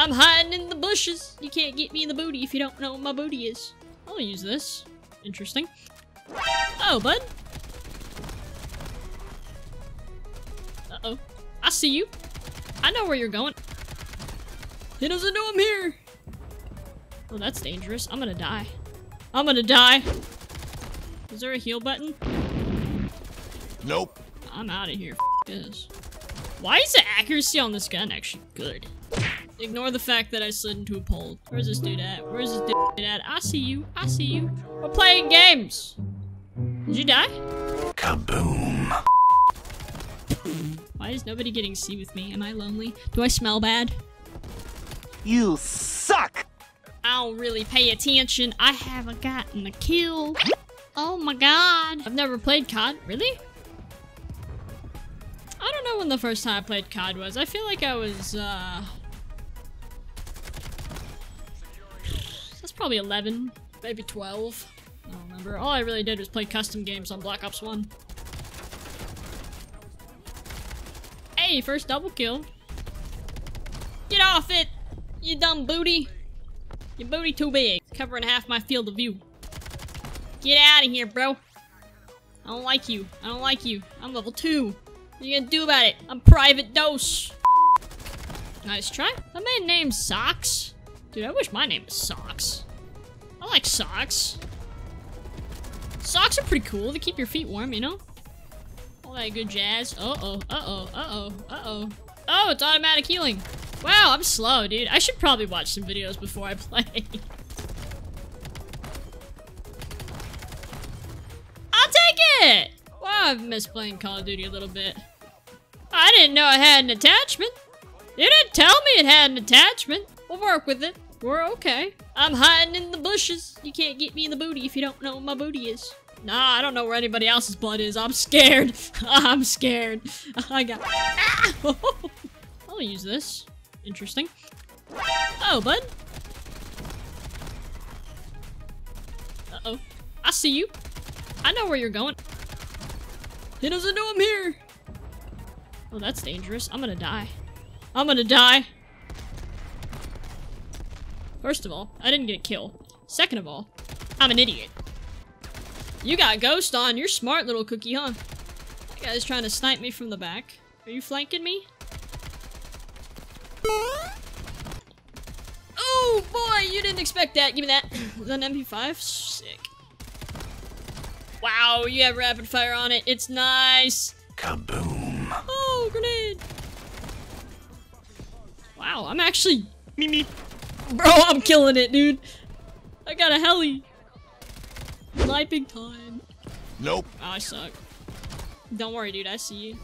I'm hiding in the bushes. You can't get me in the booty if you don't know what my booty is. I'll use this. Interesting. Oh, bud. Uh-oh. I see you. I know where you're going. He doesn't know I'm here. Oh, that's dangerous. I'm gonna die. I'm gonna die. Is there a heal button? Nope. I'm out of here. F this. Why is the accuracy on this gun actually good? Ignore the fact that I slid into a pole. Where's this dude at? Where's this dude at? I see you. I see you. We're playing games. Did you die? Kaboom. Why is nobody getting C with me? Am I lonely? Do I smell bad? You suck! I don't really pay attention. I haven't gotten a kill. Oh my god. I've never played COD. Really? I don't know when the first time I played COD was. I feel like I was, that's probably 11. Maybe 12. I don't remember. All I really did was play custom games on Black Ops 1. Hey, first double kill. Get off it, you dumb booty. Your booty too big. It's covering half my field of view. Get out of here, bro. I don't like you. I don't like you. I'm level 2. What are you gonna do about it? I'm Private Dose. Nice try. That man named Socks. Dude, I wish my name was Socks. I like socks. Socks are pretty cool. They keep your feet warm, you know? All that good jazz. Uh-oh, uh-oh, uh-oh, uh-oh. Oh, it's automatic healing. Wow, I'm slow, dude. I should probably watch some videos before I play. It. Well, I've missed playing Call of Duty a little bit. I didn't know it had an attachment. You didn't tell me it had an attachment. We'll work with it. We're okay. I'm hiding in the bushes. You can't get me in the booty if you don't know what my booty is. Nah, I don't know where anybody else's blood is. I'm scared. I'm scared. I got... Ah! I'll use this. Interesting. Oh, bud. Uh-oh. I see you. I know where you're going. He doesn't know I'm here. Oh, that's dangerous. I'm gonna die. I'm gonna die. First of all, I didn't get a kill. Second of all, I'm an idiot. You got ghost on. You're smart, little cookie, huh? That guy's trying to snipe me from the back. Are you flanking me? Oh, boy, you didn't expect that. Give me that. Is that an MP5? Sick. Wow, you have rapid fire on it. It's nice. Kaboom. Oh, grenade. Wow, I'm actually... Me. Bro, I'm killing it, dude. I got a heli. Sniping time. Nope. Oh, I suck. Don't worry, dude. I see you.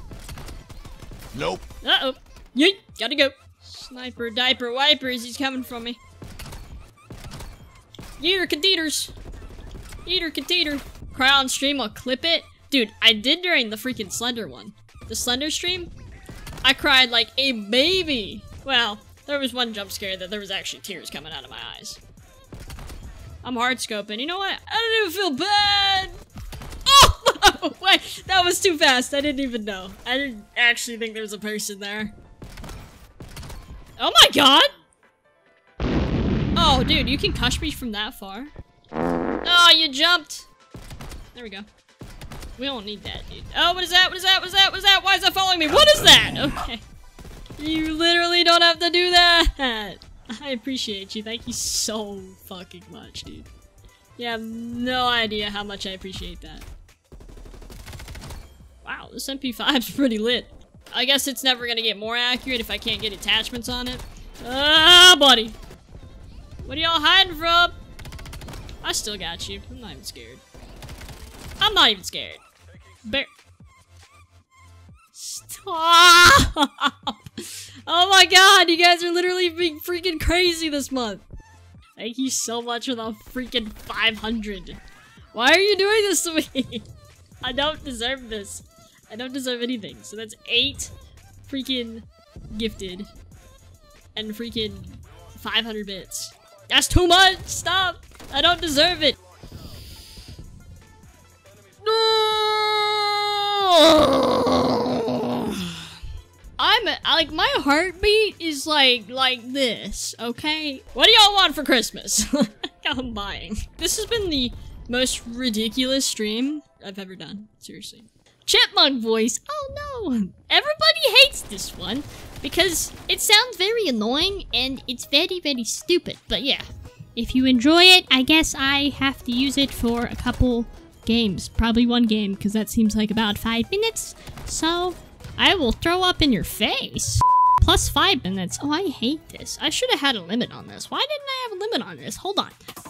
Nope. Uh-oh. Yeet. Gotta go. Sniper, diaper, wipers. He's coming from me. Yeeter, cateeters. Yeeter, cateeter. Cry on stream, I'll clip it. Dude, I did during the freaking Slender one. The Slender stream, I cried like a baby. Well, there was one jump scare that there was actually tears coming out of my eyes. I'm hard scoping. You know what? I don't even feel bad. Oh, wait, that was too fast. I didn't even know. I didn't actually think there was a person there. Oh my god. Oh, dude, you can cuss me from that far. Oh, you jumped. There we go. We don't need that, dude. Oh, what is that? What is that? What is that? What is that? Why is that following me? What is that? Okay. You literally don't have to do that. I appreciate you. Thank you so fucking much, dude. You have no idea how much I appreciate that. Wow, this MP5's pretty lit. I guess it's never gonna get more accurate if I can't get attachments on it. Ah, buddy. What are y'all hiding from? I still got you. I'm not even scared. I'm not even scared. Stop! Oh my god, you guys are literally being freaking crazy this month. Thank you so much for the freaking 500. Why are you doing this to me? I don't deserve this. I don't deserve anything. So that's 8 freaking gifted and freaking 500 bits. That's too much! Stop! I don't deserve it. I'm like my heartbeat is like this, okay? What do y'all want for Christmas? I'm buying. This has been the most ridiculous stream I've ever done, seriously. Chipmunk voice, oh no! Everybody hates this one because it sounds very annoying and it's very, very stupid, but yeah. If you enjoy it, I guess I have to use it for a couple games. Probably one game, because that seems like about 5 minutes. So, I will throw up in your face. Plus 5 minutes. Oh, I hate this. I should have had a limit on this. Why didn't I have a limit on this? Hold on.